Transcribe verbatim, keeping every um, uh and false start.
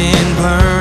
and burn.